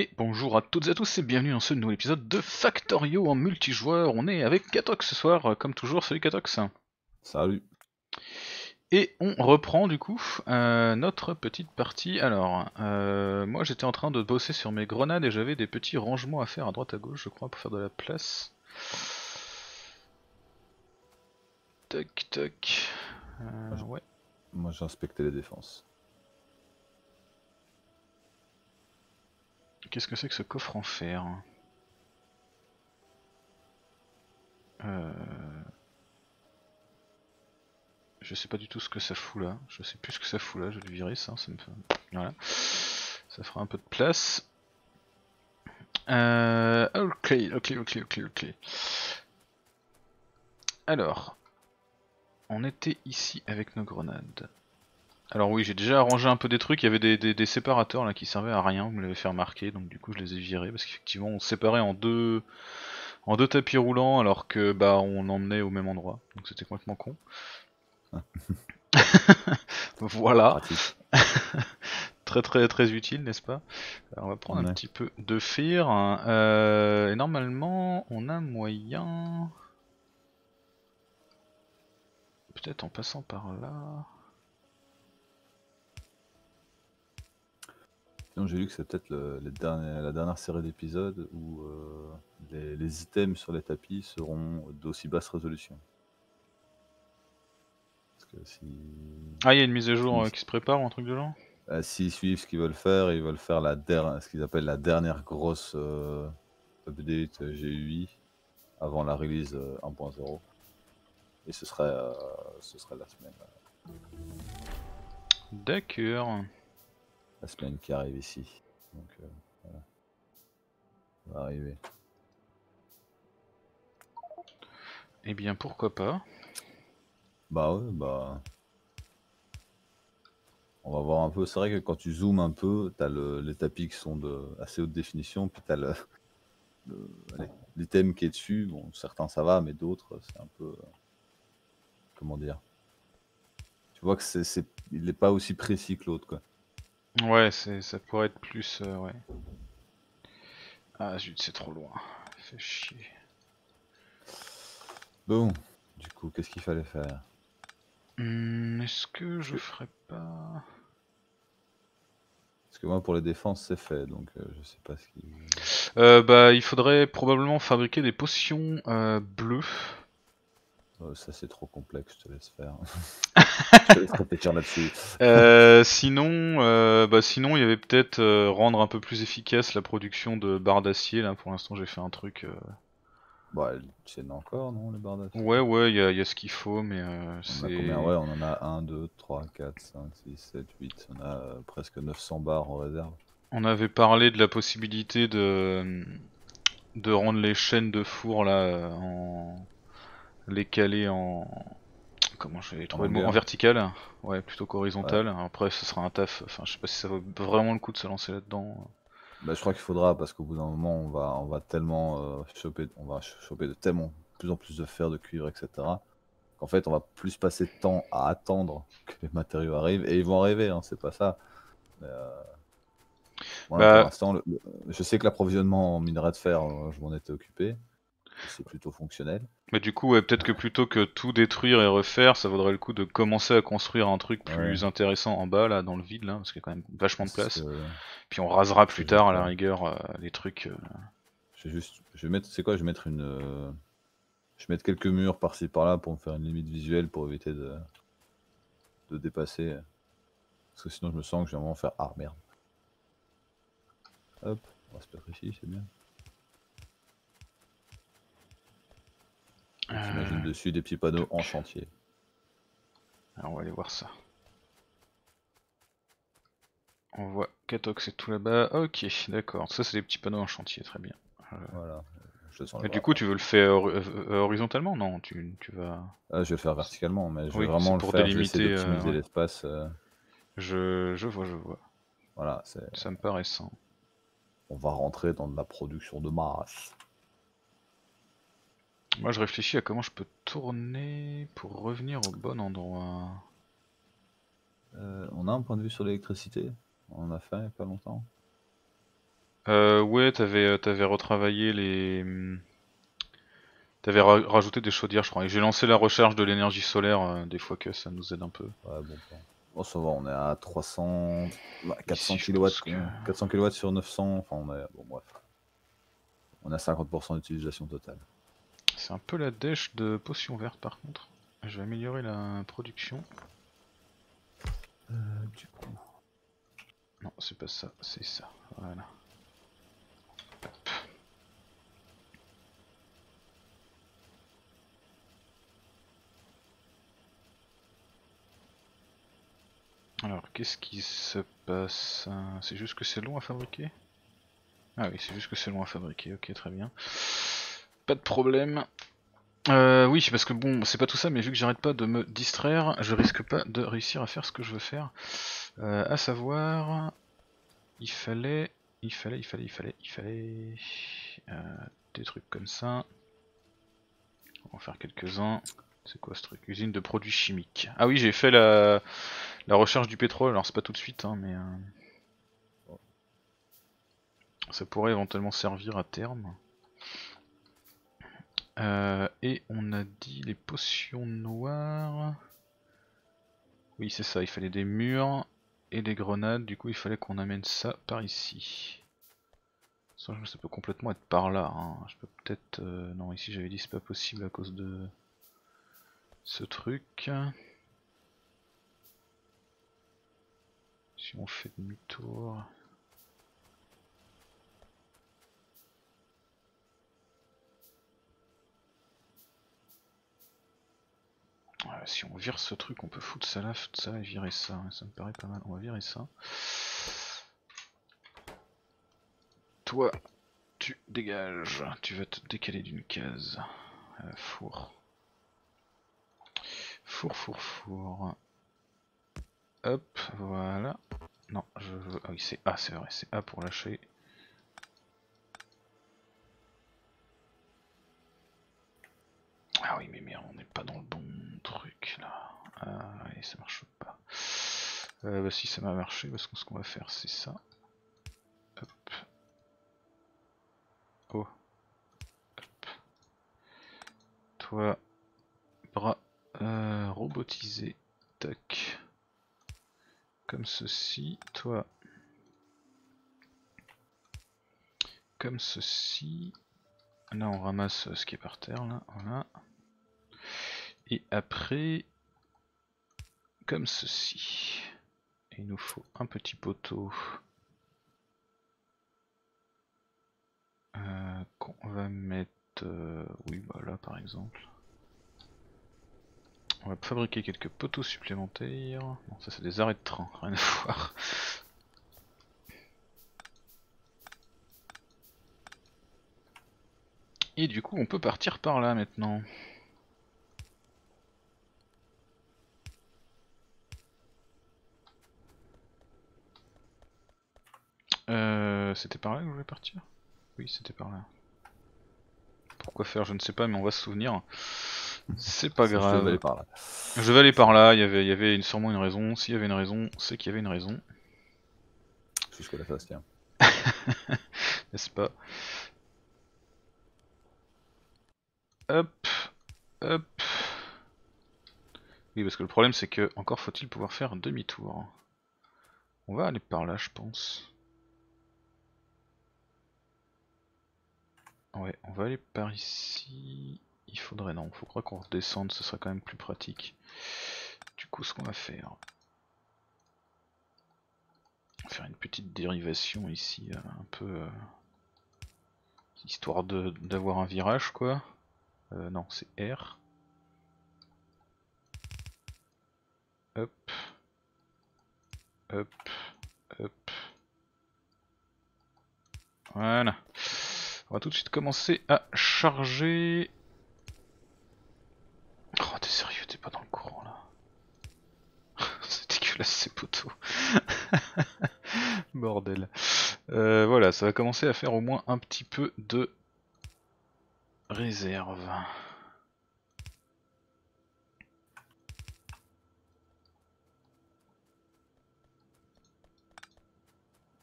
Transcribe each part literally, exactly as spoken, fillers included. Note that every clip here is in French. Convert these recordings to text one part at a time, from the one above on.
Et bonjour à toutes et à tous et bienvenue dans ce nouvel épisode de Factorio en multijoueur. On est avec Katox ce soir, comme toujours. Salut Katox. Salut. Et on reprend du coup euh, notre petite partie. Alors, euh, moi j'étais en train de bosser sur mes grenades et j'avais des petits rangements à faire à droite à gauche, je crois, pour faire de la place. Tac, tac. Euh, ouais. Moi j'ai inspecté les défenses. Qu'est-ce que c'est que ce coffre en fer? euh... Je sais pas du tout ce que ça fout là. Je sais plus ce que ça fout là. Je vais le virer ça. Ça me fait... Voilà. Ça fera un peu de place. Euh... Ok, ok, ok, ok, ok. Alors, on était ici avec nos grenades. Alors oui, j'ai déjà arrangé un peu des trucs, il y avait des, des, des séparateurs là qui servaient à rien, vous me l'avez fait remarquer, donc du coup je les ai virés, parce qu'effectivement on se séparait en deux en deux tapis roulants alors que bah on emmenait au même endroit, donc c'était complètement con. Voilà. Très très très utile, n'est-ce pas? Alors, on va prendre ouais. un petit peu de fire, hein. euh, et normalement on a moyen... Peut-être en passant par là... J'ai vu que c'est peut-être le, la dernière série d'épisodes où euh, les, les items sur les tapis seront d'aussi basse résolution. Parce que si... Ah, il y a une mise à jour euh, qui se prépare ou un truc de genre euh, S'ils suivent ce qu'ils veulent faire, ils veulent faire la der ce qu'ils appellent la dernière grosse euh, update G U I avant la release euh, un point zéro. Et ce serait, euh, ce serait la semaine. Euh... D'accord. La semaine qui arrive ici, donc euh, voilà, on va arriver. Eh bien pourquoi pas. Bah ouais, bah... On va voir un peu, c'est vrai que quand tu zoomes un peu, t'as le... les tapis qui sont de assez haute définition, puis t'as le... le... l'item qui est dessus, bon certains ça va, mais d'autres c'est un peu... Comment dire? Tu vois que c'est... Il est pas aussi précis que l'autre quoi. Ouais, ça pourrait être plus... Euh, ouais. Ah zut, c'est trop loin. Fait chier. Bon, du coup, qu'est-ce qu'il fallait faire? Mmh, Est-ce que je ferais pas... Parce que moi, pour les défenses, c'est fait, donc euh, je sais pas ce qu'il... Euh, bah, il faudrait probablement fabriquer des potions euh, bleues. Euh, ça c'est trop complexe, je te laisse faire. Je te laisse réfléchir là-dessus. euh, sinon, euh, bah sinon, il y avait peut-être euh, rendre un peu plus efficace la production de barres d'acier. Là, pour l'instant, j'ai fait un truc. Euh... Bah, c'est encore non les barres d'acier. Ouais, ouais, il y a, y a ce qu'il faut, mais euh, c'est. Ouais, on en a un, deux, trois, quatre, cinq, six, sept, huit. On a euh, presque neuf cents barres en réserve. On avait parlé de la possibilité de de rendre les chaînes de four là en. Les caler en... Comment je vais trouver le mot? En vertical, ouais, plutôt qu'horizontal. Ouais. Après, ce sera un taf. Enfin, je sais pas si ça vaut vraiment le coup de se lancer là-dedans. Bah, je crois qu'il faudra, parce qu'au bout d'un moment, on va, on va tellement euh, choper, on va choper de tellement plus en plus de fer, de cuivre, et cetera. Qu'en fait, on va plus passer de temps à attendre que les matériaux arrivent, et ils vont arriver. Hein, c'est pas ça. Mais, euh... voilà, bah... pour l'instant, le... je sais que l'approvisionnement en minerai de fer, euh, je m'en étais occupé. C'est plutôt fonctionnel. Mais du coup, ouais, peut-être que plutôt que tout détruire et refaire, ça vaudrait le coup de commencer à construire un truc plus ouais. intéressant en bas, là, dans le vide, là, parce qu'il y a quand même vachement de place. Que... Puis on rasera plus tard, à la rigueur, euh, les trucs. Euh... Je vais juste, je vais mettre, c'est quoi, je vais mettre une, euh... je vais mettre quelques murs par-ci par-là pour me faire une limite visuelle pour éviter de, de dépasser, parce que sinon je me sens que j'ai un moment faire ah merde. Hop, on va se mettre ici, c'est bien. J'imagine euh... dessus des petits panneaux en chantier. Alors on va aller voir ça. On voit Katox c'est tout là-bas. Ok, d'accord. Ça c'est des petits panneaux en chantier, très bien. Euh... Voilà. Je sens mais du coup tu veux le faire horizontalement? Non, tu, tu vas... Ah, je vais le faire verticalement, mais je vais oui, vraiment le pour faire délimiter, optimiser euh... l'espace. Euh... Je... je vois, je vois. Voilà, ça me paraît sain. On va rentrer dans de la production de masse. Moi je réfléchis à comment je peux tourner pour revenir au bon endroit. Euh, on a un point de vue sur l'électricité. On en a fait il n'y a pas longtemps. Euh, ouais, t'avais t'avais retravaillé les... T'avais ra- rajouté des chaudières, je crois. Et j'ai lancé la recherche de l'énergie solaire, euh, des fois que ça nous aide un peu. Ouais, bon, bon. Bon, ça va, on est à trois cents... Bah, quatre cents kilowatts, que... quatre cents kilowatts sur neuf cents, enfin on est... Bon, bref. On a cinquante pour cent d'utilisation totale. C'est un peu la dèche de potions vertes, par contre. Je vais améliorer la production. Euh, du coup... Non, c'est pas ça, c'est ça. Voilà. Alors, qu'est-ce qui se passe? C'est juste que c'est long à fabriquer? Ah oui, c'est juste que c'est long à fabriquer, ok, très bien. Pas de problème. Euh, oui, parce que bon, c'est pas tout ça, mais vu que j'arrête pas de me distraire, je risque pas de réussir à faire ce que je veux faire. Euh, à savoir... Il fallait... Il fallait, il fallait, il fallait, il fallait... Euh, des trucs comme ça. On va en faire quelques-uns. C'est quoi ce truc? Usine de produits chimiques. Ah oui, j'ai fait la, la recherche du pétrole, alors c'est pas tout de suite, hein, mais... Euh, ça pourrait éventuellement servir à terme. Euh, et on a dit les potions noires... Oui, c'est ça, il fallait des murs et des grenades, du coup il fallait qu'on amène ça par ici. Ça, ça peut complètement être par là, hein. Je peux peut-être... Euh, non, ici j'avais dit c'est pas possible à cause de... ce truc. Si on fait demi-tour. Ouais, si on vire ce truc, on peut foutre ça là, foutre ça et virer ça. Ça me paraît pas mal. On va virer ça. Toi, tu dégages. Tu vas te décaler d'une case. Euh, four. Four, four, four. Hop, voilà. Non, je veux... Ah oui, c'est A, c'est vrai, c'est A pour lâcher. Ah oui, mais merde, on n'est pas dans le bon truc, là. Ah, et ça marche pas. Euh, bah si, ça m'a marché, parce que ce qu'on va faire, c'est ça. Hop. Oh. Hop. Toi, bras. Euh, robotisé, tac, comme ceci, toi, comme ceci, là on ramasse ce qui est par terre, là, voilà, et après, comme ceci, et il nous faut un petit poteau euh, qu'on va mettre, euh, oui, bah là par exemple. On va fabriquer quelques poteaux supplémentaires. Non, ça c'est des arrêts de train, rien à voir. Et du coup on peut partir par là maintenant. Euh, c'était par là que je voulais partir? Oui, c'était par là. Pourquoi faire, je ne sais pas, mais on va se souvenir. C'est pas grave. Je vais aller par là. Je vais aller par là, il y avait, il y avait une, sûrement une raison. S'il y avait une raison, c'est qu'il y avait une raison. Jusque la face, tiens. N'est-ce pas? Hop, hop. Oui, parce que le problème c'est que, encore faut-il pouvoir faire demi-tour. On va aller par là, je pense. Ouais, on va aller par ici. Il faudrait, non, il faudrait qu'on redescende, ce serait quand même plus pratique. Du coup, ce qu'on va faire, on va faire une petite dérivation ici, un peu euh, histoire de d'avoir un virage quoi. Euh, non, c'est R. Hop, hop, hop. Voilà. On va tout de suite commencer à charger. Oh, t'es sérieux, t'es pas dans le courant là. C'est dégueulasse ces poteaux. Bordel. Euh, voilà, ça va commencer à faire au moins un petit peu de réserve.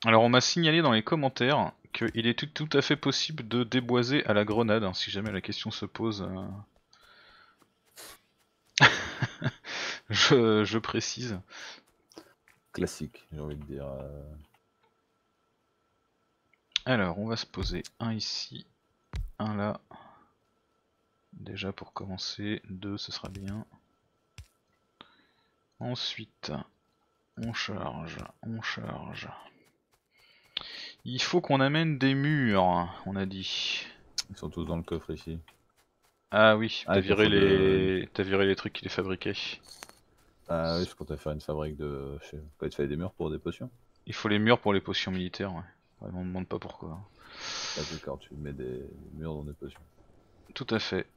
Alors on m'a signalé dans les commentaires qu'il est tout, tout à fait possible de déboiser à la grenade, hein, si jamais la question se pose. Euh... je, je précise. Classique, j'ai envie de dire. Euh... Alors, on va se poser un ici, un là. Déjà pour commencer, deux ce sera bien. Ensuite, on charge, on charge. Il faut qu'on amène des murs, on a dit. Ils sont tous dans le coffre ici. Ah oui, ah, t'as viré, les... de... viré les trucs qui les fabriquaient. Ah oui, je comptais faire une fabrique de... Je sais pas, il te fallait des murs pour des potions. Il faut les murs pour les potions militaires, ouais. Ouais, on me demande pas pourquoi. Ah d'accord, tu mets des murs dans des potions. Tout à fait.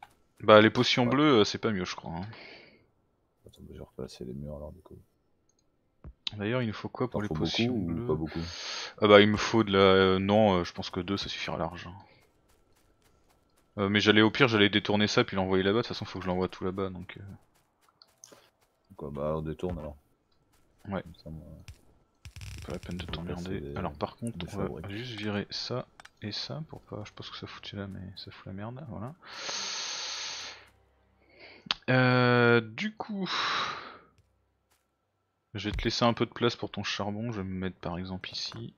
Bah les potions ouais. bleues, c'est pas mieux je crois. Hein. Attends, je vais replacer les murs alors du coup. D'ailleurs, il nous faut quoi pour les potions bleues ? Pas beaucoup. Ah bah il me faut de la... Euh, non, euh, je pense que deux ça suffira large. Euh, mais j'allais au pire, j'allais détourner ça puis l'envoyer là-bas, de toute façon faut que je l'envoie tout là-bas donc... Euh... Quoi, bah on détourne alors. Ouais. Ça, moi... Pas la peine de t'emmerder. Des... Alors par contre, on va fabriques. juste virer ça et ça pour pas... Je pense que ça fout là mais ça fout la merde, voilà. Euh, du coup... Je vais te laisser un peu de place pour ton charbon, je vais me mettre par exemple ici.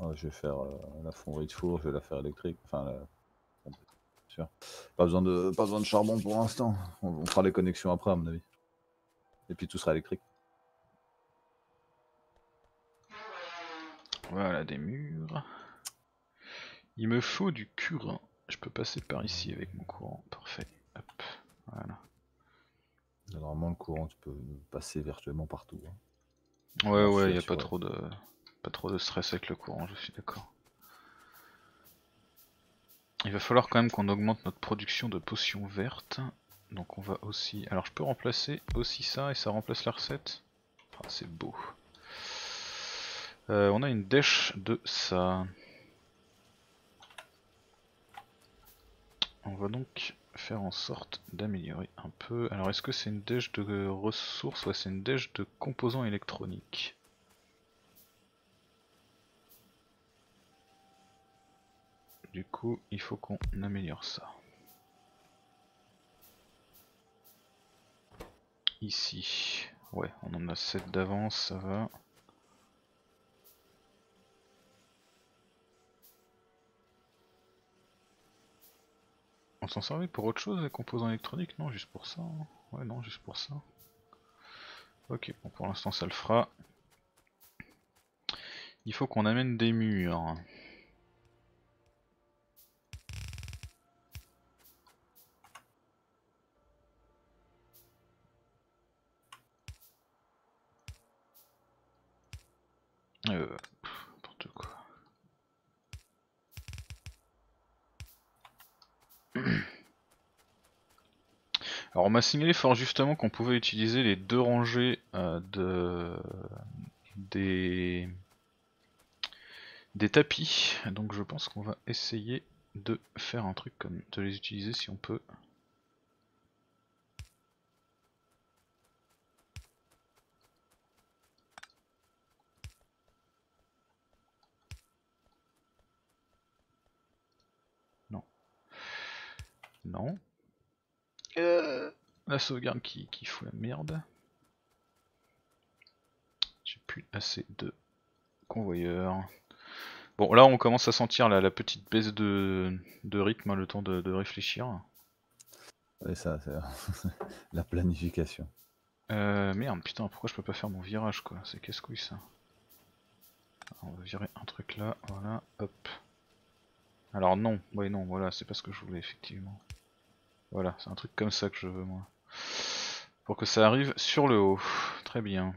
Oh, je vais faire euh, la fonderie de four, je vais la faire électrique, enfin la... Sûr. Pas besoin de pas besoin de charbon pour l'instant, on, on fera les connexions après à mon avis. Et puis tout sera électrique. Voilà des murs. Il me faut du curin, je peux passer par ici avec mon courant, parfait. Hop, voilà. Normalement le courant tu peux passer virtuellement partout. Hein. Ouais ouais, il n'y a pas trop de pas trop de stress avec le courant, je suis d'accord. Il va falloir quand même qu'on augmente notre production de potions vertes. Donc on va aussi... Alors je peux remplacer aussi ça et ça remplace la recette. Ah, c'est beau. Euh, on a une dèche de ça. On va donc... faire en sorte d'améliorer un peu. Alors est-ce que c'est une dèche de ressources ou ouais, c'est une dèche de composants électroniques? Du coup il faut qu'on améliore ça. Ici. Ouais on en a sept d'avance, ça va. On s'en servait pour autre chose les composants électroniques? Non, juste pour ça. Hein. Ouais, non, juste pour ça. Ok, bon, pour l'instant ça le fera. Il faut qu'on amène des murs. Euh, n'importe quoi. Alors on m'a signalé fort justement qu'on pouvait utiliser les deux rangées euh, de des... des tapis, donc je pense qu'on va essayer de faire un truc comme de les utiliser si on peut. Non. Non. Euh, la sauvegarde qui, qui fout la merde. J'ai plus assez de convoyeurs. Bon là on commence à sentir la, la petite baisse de, de rythme, le temps de, de réfléchir. C'est ça, c'est la planification. Euh, merde putain pourquoi je peux pas faire mon virage quoi, c'est casse-couille ça. Alors, on va virer un truc là, voilà, hop. Alors non, ouais non, voilà, c'est pas ce que je voulais effectivement. Voilà, c'est un truc comme ça que je veux moi. Pour que ça arrive sur le haut. Très bien.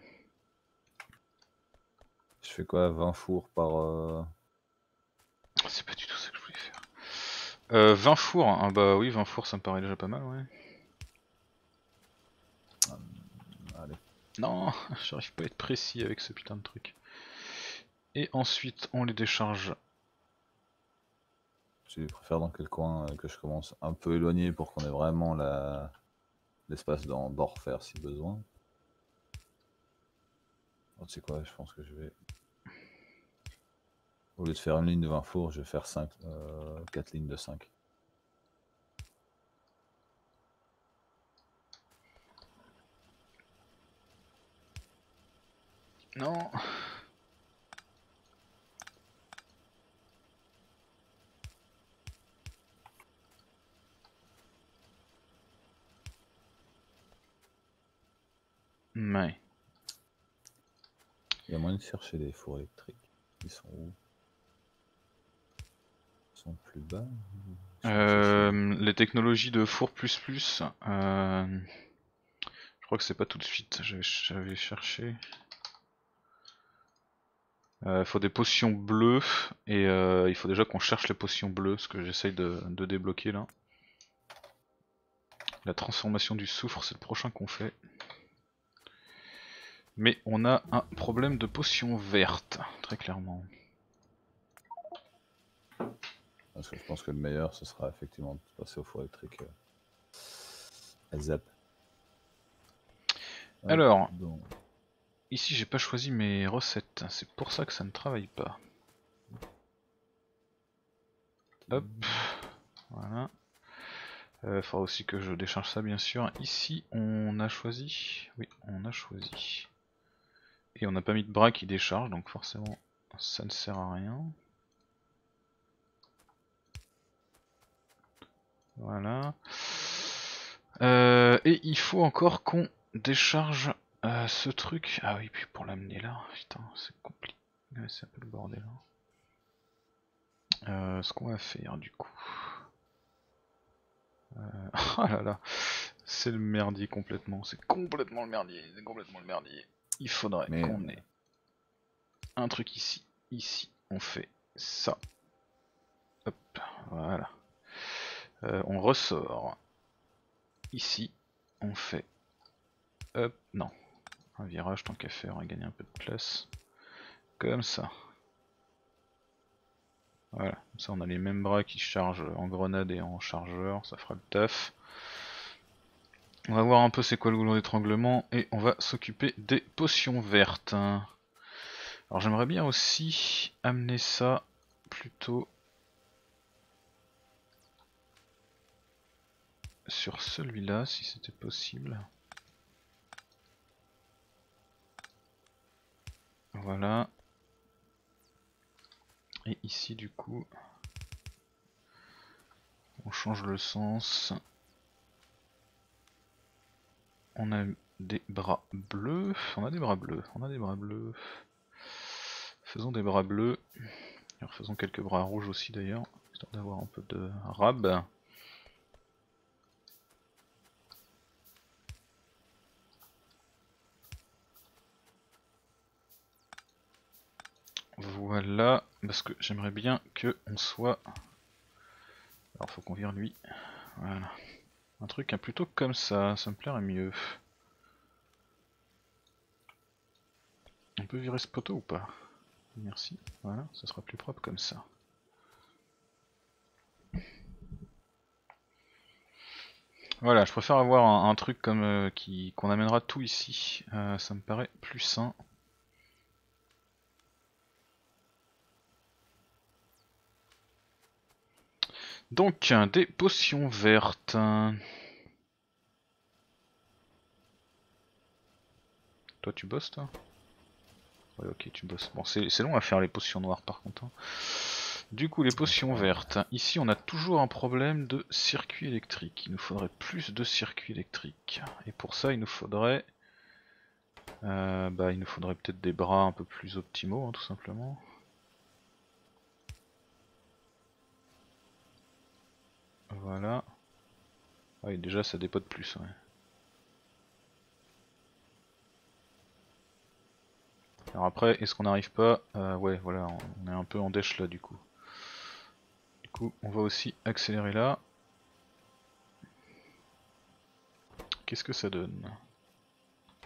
Je fais quoi, vingt fours par... Euh... C'est pas du tout ça que je voulais faire. Euh, vingt fours, hein, bah oui, vingt fours ça me paraît déjà pas mal, ouais. Hum, allez. Non, j'arrive pas à être précis avec ce putain de truc. Et ensuite, on les décharge. Je préfère dans quel coin que je commence un peu éloigné pour qu'on ait vraiment la... l'espace d'en refaire si besoin. Oh, tu sais quoi, je pense que je vais Au lieu de faire une ligne de vingt fours, je vais faire cinq, euh, quatre lignes de cinq. Non. Mais. Il y a moyen de chercher des fours électriques. Ils sont où? Ils sont plus bas euh, les technologies de four plus plus. Euh, je crois que c'est pas tout de suite. J'avais cherché. Euh, faut des potions bleues et euh, il faut déjà qu'on cherche les potions bleues, ce que j'essaye de, de débloquer là. La transformation du soufre, c'est le prochain qu'on fait. Mais on a un problème de potions vertes, très clairement. Parce que je pense que le meilleur, ce sera effectivement de passer au four électrique. Elle zappe. Alors... Donc... Ici j'ai pas choisi mes recettes, c'est pour ça que ça ne travaille pas. Hop, voilà. Euh, faudra aussi que je décharge ça bien sûr. Ici on a choisi, oui on a choisi. Et on n'a pas mis de bras qui décharge, donc forcément ça ne sert à rien. Voilà. Euh, et il faut encore qu'on décharge... Euh, ce truc, ah oui, puis pour l'amener là, putain, c'est compliqué, ouais, c'est un peu le bordel. Hein. Euh, ce qu'on va faire du coup, euh... oh là là, c'est le merdier complètement, c'est complètement le merdier, c'est complètement le merdier. Il faudrait Mais... qu'on ait un truc ici, ici, on fait ça, hop, voilà. Euh, on ressort ici, on fait, hop, non. Un virage tant qu'à faire, on va gagner un peu de place. Comme ça. Voilà, comme ça on a les mêmes bras qui chargent en grenade et en chargeur, ça fera le taf. On va voir un peu c'est quoi le goulot d'étranglement et on va s'occuper des potions vertes. Alors j'aimerais bien aussi amener ça plutôt sur celui-là si c'était possible. Voilà. Et ici du coup, on change le sens. On a des bras bleus. On a des bras bleus. On a des bras bleus. Faisons des bras bleus. Alors faisons quelques bras rouges aussi d'ailleurs, histoire d'avoir un peu de rab. Voilà, parce que j'aimerais bien que on soit... Alors faut qu'on vire lui. Voilà. Un truc hein, plutôt comme ça, ça me plairait mieux. On peut virer ce poteau ou pas? Merci, voilà, ça sera plus propre comme ça. Voilà, je préfère avoir un, un truc comme euh, qui qu'on amènera tout ici, euh, ça me paraît plus sain. Donc, des potions vertes. Toi, tu bosses, toi? Ouais, ok, tu bosses. Bon, c'est long à faire les potions noires, par contre. Hein. Du coup, les potions vertes. Ici, on a toujours un problème de circuit électrique. Il nous faudrait plus de circuits électriques. Et pour ça, il nous faudrait... Euh, bah, il nous faudrait peut-être des bras un peu plus optimaux, hein, tout simplement. Voilà. Ah oui, déjà ça dépote plus. Ouais. Alors après, est-ce qu'on n'arrive pas euh, ouais, voilà, on est un peu en dèche là du coup. Du coup, on va aussi accélérer là. Qu'est-ce que ça donne?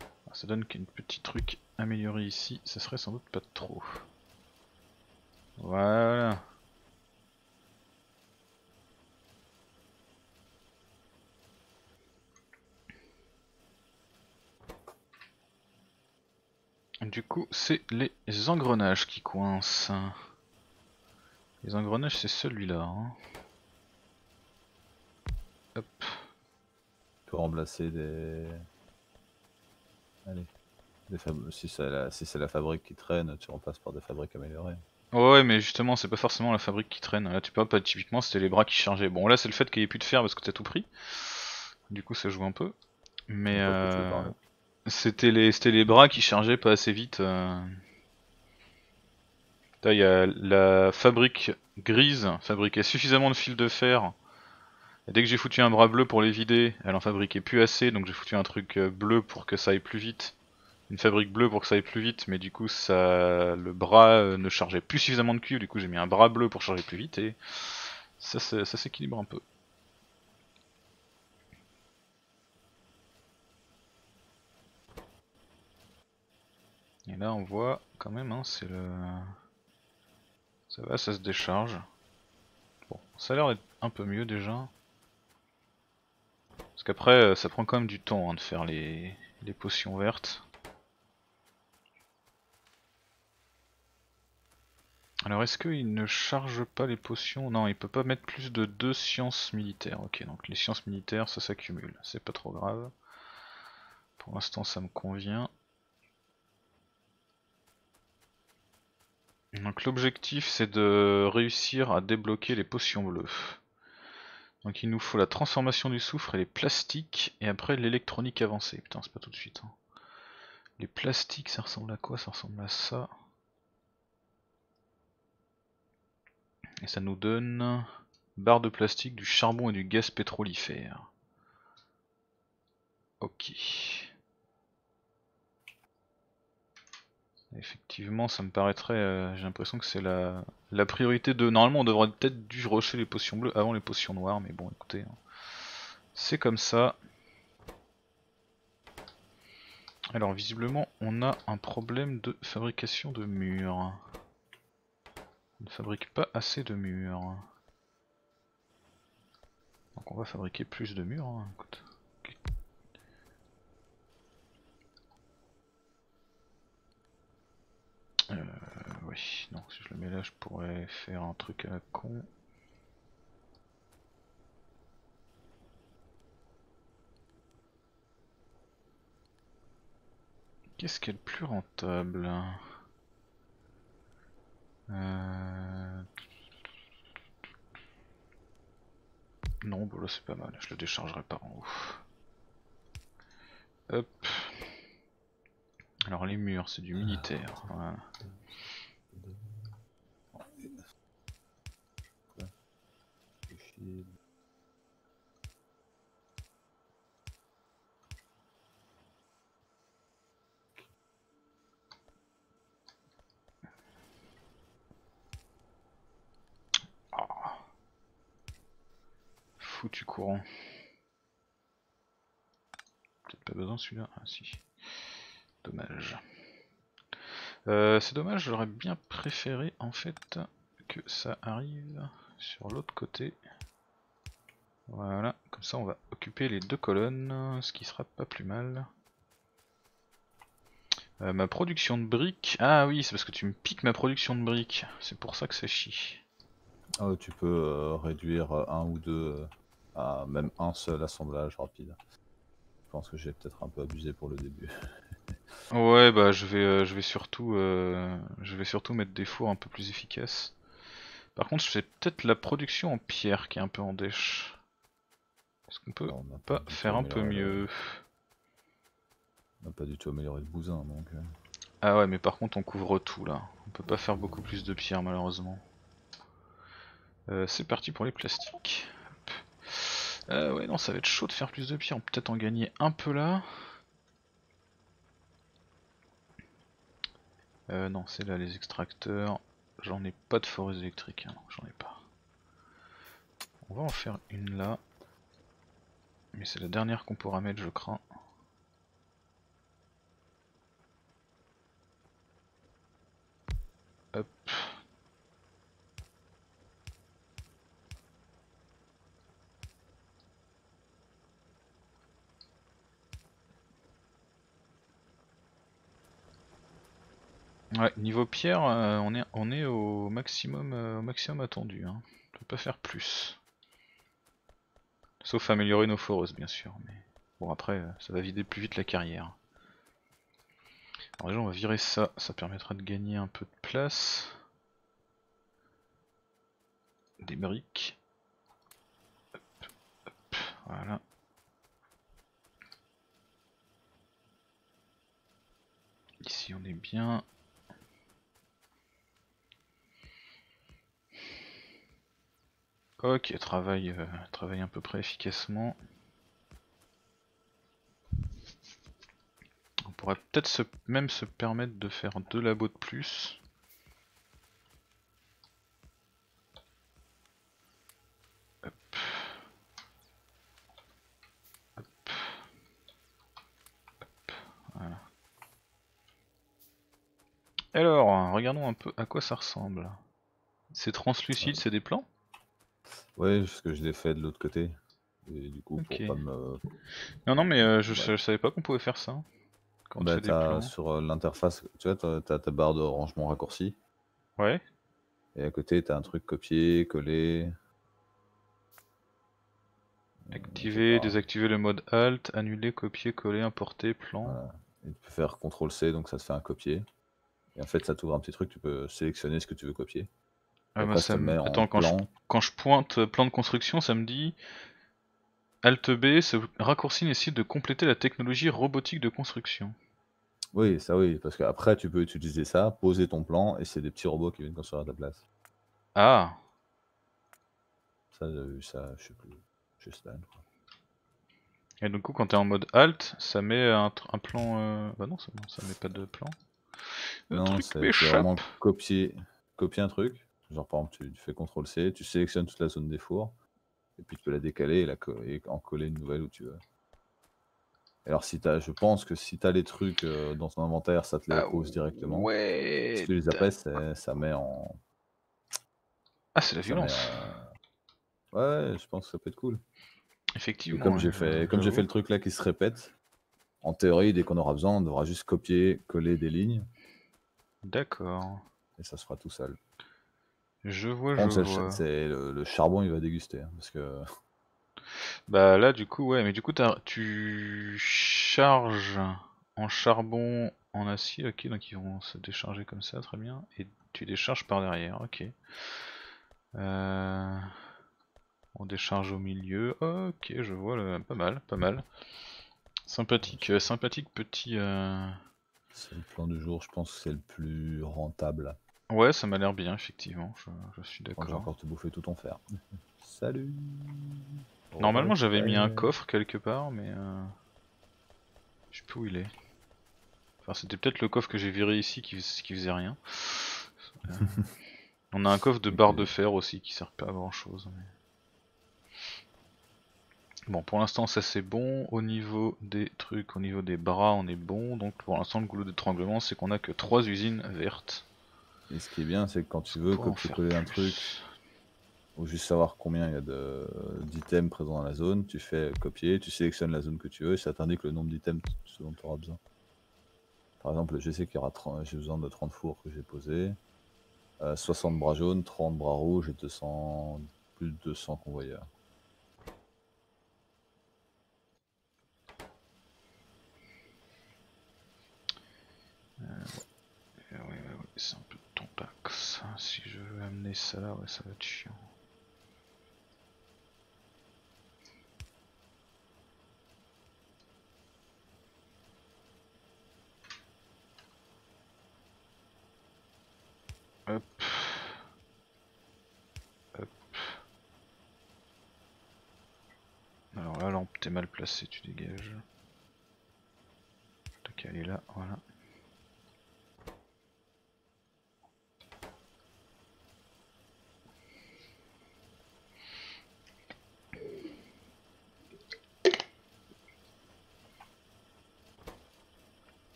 Alors, ça donne qu'un petit truc amélioré ici, ça serait sans doute pas trop. Voilà. Du coup, c'est les engrenages qui coincent. Les engrenages, c'est celui-là. Hein. Hop. Tu peux remplacer des... Allez. Des fab... Si c'est la... Si c'est la fabrique qui traîne, tu remplaces par des fabriques améliorées. Ouais, mais justement, c'est pas forcément la fabrique qui traîne. Là, tu peux pas, typiquement, c'était les bras qui chargeaient. Bon, là, c'est le fait qu'il n'y ait plus de fer parce que t'as tout pris. Du coup, ça joue un peu. Mais euh... c'était les... les bras qui chargeaient pas assez vite. Euh... Là, il y a la fabrique grise, fabriquait suffisamment de fils de fer. Et dès que j'ai foutu un bras bleu pour les vider, elle en fabriquait plus assez, donc j'ai foutu un truc bleu pour que ça aille plus vite. Une fabrique bleue pour que ça aille plus vite, mais du coup ça, le bras ne chargeait plus suffisamment de cuivre, du coup j'ai mis un bras bleu pour charger plus vite, et ça, ça, ça s'équilibre un peu. Et là on voit quand même, hein, c'est le... Ça va, ça se décharge. Bon, ça a l'air d'être un peu mieux déjà. Parce qu'après, ça prend quand même du temps hein, de faire les, les potions vertes. Alors, est-ce qu'il ne charge pas les potions? Non, il peut pas mettre plus de deux sciences militaires. Ok, donc les sciences militaires, ça s'accumule. C'est pas trop grave. Pour l'instant, ça me convient. Donc l'objectif c'est de réussir à débloquer les potions bleues. Donc il nous faut la transformation du soufre et les plastiques, et après l'électronique avancée. Putain, c'est pas tout de suite. Hein. Les plastiques, ça ressemble à quoi? Ça ressemble à ça. Et ça nous donne barre de plastique, du charbon et du gaz pétrolifère. Ok. Effectivement, ça me paraîtrait, euh, j'ai l'impression que c'est la, la priorité de... Normalement on devrait peut-être dû rusher les potions bleues avant les potions noires, mais bon écoutez, hein, c'est comme ça. Alors visiblement on a un problème de fabrication de murs. On ne fabrique pas assez de murs. Donc on va fabriquer plus de murs, hein, écoute. Euh, oui, non, si je le mets là, je pourrais faire un truc à la con. Qu'est-ce qui est le plus rentable? euh... Non, bon là c'est pas mal, je le déchargerai par en haut. Hop. Alors les murs, c'est du militaire. Voilà. Oh. Foutu courant. Peut-être pas besoin celui-là. Ah si. Dommage. Euh, c'est dommage, j'aurais bien préféré en fait que ça arrive sur l'autre côté. Voilà, comme ça on va occuper les deux colonnes, ce qui sera pas plus mal. Euh, ma production de briques... Ah oui, c'est parce que tu me piques ma production de briques, c'est pour ça que ça chie. Euh, tu peux euh, réduire un ou deux à même un seul assemblage rapide. Je pense que j'ai peut-être un peu abusé pour le début. Ouais, bah je vais, euh, je vais surtout, euh, je vais surtout mettre des fours un peu plus efficaces. Par contre, je fais peut-être la production en pierre qui est un peu en dèche. Est-ce qu'on peut non, pas faire un peu mieux? On n'a pas du tout amélioré le bousin, donc. Ah ouais, mais par contre, on couvre tout là. On peut pas faire beaucoup plus de pierre malheureusement. Euh, c'est parti pour les plastiques. Euh, ouais, non, ça va être chaud de faire plus de pierre. On peut peut-être en gagner un peu là. Euh, non, c'est là les extracteurs. J'en ai pas de forêts électriques, hein, j'en ai pas. On va en faire une là. Mais c'est la dernière qu'on pourra mettre, je crains. Hop. Ouais, niveau pierre, euh, on, est, on est au maximum, euh, au maximum attendu, hein. On peut pas faire plus. Sauf améliorer nos foreuses, bien sûr. Mais bon, après, ça va vider plus vite la carrière. Alors déjà, on va virer ça, ça permettra de gagner un peu de place. Des briques. Hop, hop, voilà. Ici, on est bien. Ok, travaille, euh, travaille à peu près efficacement. On pourrait peut-être se, même se permettre de faire deux labos de plus. Hop. Hop. Hop. Voilà. Alors, regardons un peu à quoi ça ressemble. C'est translucide, c'est des plans ? Ouais, parce que je l'ai fait de l'autre côté. Et du coup, okay. Pour pas me... Non, non, mais euh, je, ouais. je savais pas qu'on pouvait faire ça. Quand bah, t'as sur l'interface, tu vois, t'as ta barre de rangement raccourci. Ouais. Et à côté, t'as un truc copier, coller. Activer, voilà. Désactiver le mode Alt, annuler, copier, coller, importer, plan. Voilà. Et tu peux faire contrôle C, donc ça te fait un copier. Et en fait, ça t'ouvre un petit truc, tu peux sélectionner ce que tu veux copier. Ah bah ça me... Attends, quand je, quand je pointe plan de construction, ça me dit Alt B, ce raccourci nécessite de compléter la technologie robotique de construction. Oui, ça oui, parce qu'après tu peux utiliser ça, poser ton plan, et c'est des petits robots qui viennent construire à ta place. Ah. Ça, j'ai vu ça, je sais plus, je sais pas. Et du coup, quand t'es en mode Alt, ça met un, un plan... Euh... Bah non, ça, non, ça met pas de plan. Le non, c'est vraiment copier, copier un truc. Genre par exemple tu fais contrôle C, tu sélectionnes toute la zone des fours, et puis tu peux la décaler et, la co et en coller une nouvelle où tu veux. Alors si t'as, je pense que si t'as les trucs euh, dans ton inventaire, ça te les ah, pose directement. Ouais, si tu les as pas, ça met en... Ah c'est la violence euh... Ouais, je pense que ça peut être cool. Effectivement. Et comme ouais, j'ai fait, fait le truc là qui se répète, en théorie dès qu'on aura besoin, on devra juste copier, coller des lignes. D'accord. Et ça se fera tout seul. Je vois, je vois. C'est le, le charbon, il va déguster, hein, parce que. Bah là, du coup, ouais, mais du coup, tu charges en charbon, en acier, ok, donc ils vont se décharger comme ça, très bien, et tu décharges par derrière, ok. Euh... On décharge au milieu, ok, je vois, le... pas mal, pas mal. Sympathique, euh, sympathique petit. Euh... C'est le plan du jour, je pense que c'est le plus rentable. Ouais, ça m'a l'air bien, effectivement, je, je suis d'accord. J'ai encore te bouffer tout ton fer. Salut. Normalement, j'avais mis un coffre quelque part, mais... Euh... Je sais plus où il est. Enfin, c'était peut-être le coffre que j'ai viré ici qui, qui faisait rien. Euh... On a un coffre de barre de fer aussi qui sert pas à grand-chose. Mais... Bon, pour l'instant, ça c'est bon. Au niveau des trucs, au niveau des bras, on est bon. Donc pour l'instant, le goulot d'étranglement, c'est qu'on a que trois usines vertes. Et ce qui est bien, c'est que quand tu veux copier-coller un truc, ou juste savoir combien il y a d'items présents dans la zone, tu fais copier, tu sélectionnes la zone que tu veux, et ça t'indique le nombre d'items dont tu auras besoin. Par exemple, je sais qu'il y aura trente, j'ai besoin de trente fours que j'ai posés, euh, soixante bras jaunes, trente bras rouges et deux cents, plus de deux cents convoyeurs. Euh, ouais, ouais, ouais, ouais, c'est un peu... Taxe. Si je veux amener ça, ouais, ça va être chiant. Hop. Hop. Alors la lampe, t'es mal placé, tu dégages. Ok, elle est là, voilà.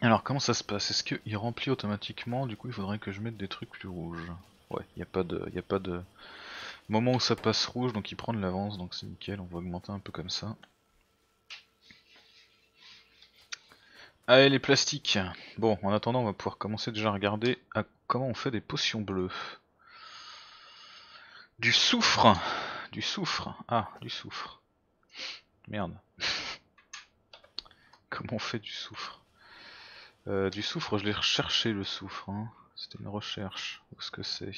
Alors comment ça se passe? Est-ce qu'il remplit automatiquement? Du coup il faudrait que je mette des trucs plus rouges. Ouais, il n'y a pas de y a pas de moment où ça passe rouge, donc il prend de l'avance, donc c'est nickel, on va augmenter un peu comme ça. Allez les plastiques. Bon, en attendant on va pouvoir commencer déjà à regarder à comment on fait des potions bleues. Du soufre. Du soufre. Ah, du soufre. Merde. Comment on fait du soufre? euh, Du soufre, je l'ai recherché le soufre. Hein. C'était une recherche. Où est-ce que c'est?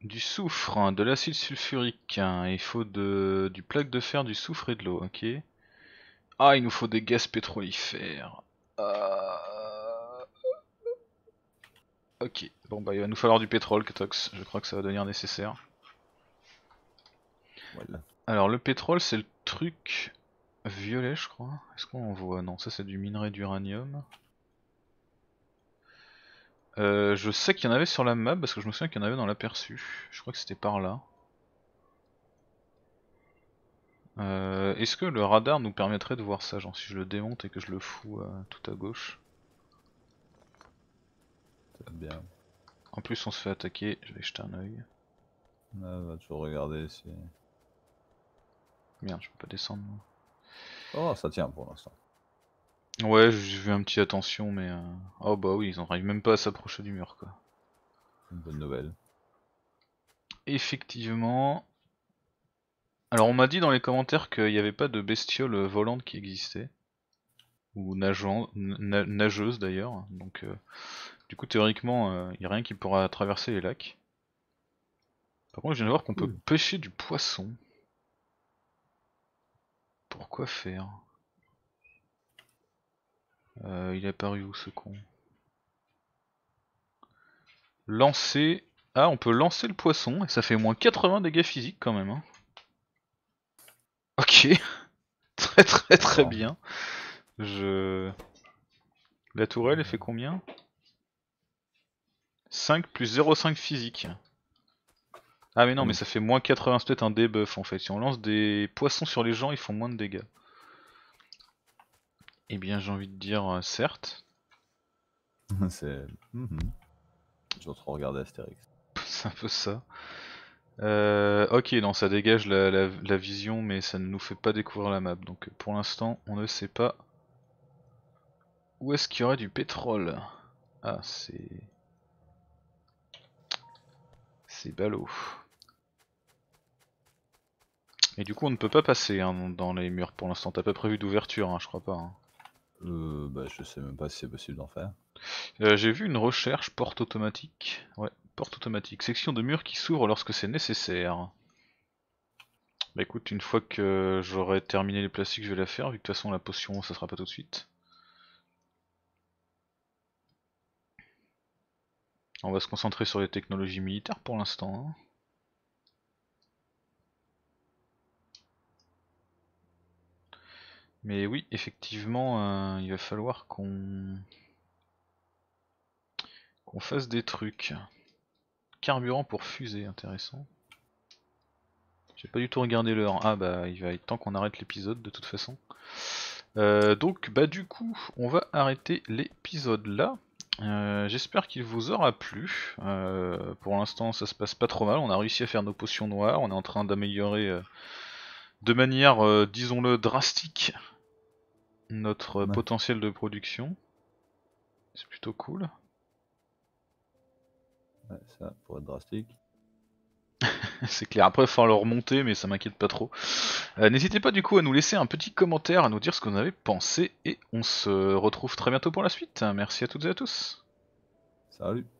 Du soufre, de l'acide sulfurique. Hein. Il faut de, du plaque de fer, du soufre et de l'eau. Ok. Ah, il nous faut des gaz pétrolifères. Euh... Ok. Bon, bah il va nous falloir du pétrole, Katox. Je crois que ça va devenir nécessaire. Voilà. Alors, le pétrole, c'est le truc violet, je crois. Est-ce qu'on en voit? Non, ça c'est du minerai d'uranium. Euh, je sais qu'il y en avait sur la map parce que je me souviens qu'il y en avait dans l'aperçu. Je crois que c'était par là. Euh, Est-ce que le radar nous permettrait de voir ça? Genre, si je le démonte et que je le fous euh, tout à gauche. Bien. En plus, on se fait attaquer. Je vais jeter un œil. Ah, va toujours regarder si. Merde, je peux pas descendre. Moi. Oh, ça tient pour l'instant. Ouais, j'ai vu un petit attention, mais. Euh... Oh bah oui, ils n'arrivent même pas à s'approcher du mur, quoi. Une bonne nouvelle. Effectivement. Alors, on m'a dit dans les commentaires qu'il n'y avait pas de bestioles volantes qui existaient. Ou nageant... na nageuses d'ailleurs. Donc, euh... du coup, théoriquement, il euh, n'y a rien qui pourra traverser les lacs. Par contre, je viens de voir qu'on peut mmh. pêcher du poisson. Pourquoi faire? euh, Il est apparu où ce con? Lancer. Ah, on peut lancer le poisson et ça fait au moins quatre-vingts dégâts physiques quand même. Hein. Ok. Très très très bien. Je. La tourelle, elle fait combien? cinq plus zéro virgule cinq physique. Ah mais non, mais ça fait moins quatre-vingts, c'est peut-être un debuff en fait. Si on lance des poissons sur les gens, ils font moins de dégâts. Eh bien j'ai envie de dire euh, certes. C'est... Mm-hmm. J'ai trop regardé Astérix. C'est un peu ça. Euh, ok, non, ça dégage la, la, la vision, mais ça ne nous fait pas découvrir la map. Donc pour l'instant, on ne sait pas où est-ce qu'il y aurait du pétrole. Ah, c'est... C'est ballot. Et du coup on ne peut pas passer hein, dans les murs pour l'instant. T'as pas prévu d'ouverture hein, je crois pas. Hein. Euh, bah je sais même pas si c'est possible d'en faire. Euh, J'ai vu une recherche porte automatique. Ouais, porte automatique. Section de mur qui s'ouvre lorsque c'est nécessaire. Bah écoute, une fois que j'aurai terminé les plastiques, je vais la faire, vu que de toute façon la potion ça sera pas tout de suite. On va se concentrer sur les technologies militaires pour l'instant. Hein. Mais oui, effectivement, euh, il va falloir qu'on qu'on fasse des trucs. Carburant pour fusée, intéressant. J'ai pas du tout regardé l'heure. Ah bah, il va être temps qu'on arrête l'épisode de toute façon. Euh, donc, bah du coup, on va arrêter l'épisode là. Euh, j'espère qu'il vous aura plu. Euh, pour l'instant ça se passe pas trop mal, on a réussi à faire nos potions noires, on est en train d'améliorer euh, de manière, euh, disons-le, drastique notre euh, ouais. potentiel de production. C'est plutôt cool. Ouais, ça pour être drastique. C'est clair, après il va falloir le remonter mais ça m'inquiète pas trop. Euh, N'hésitez pas du coup à nous laisser un petit commentaire, à nous dire ce que vous en avez pensé et on se retrouve très bientôt pour la suite. Merci à toutes et à tous. Salut.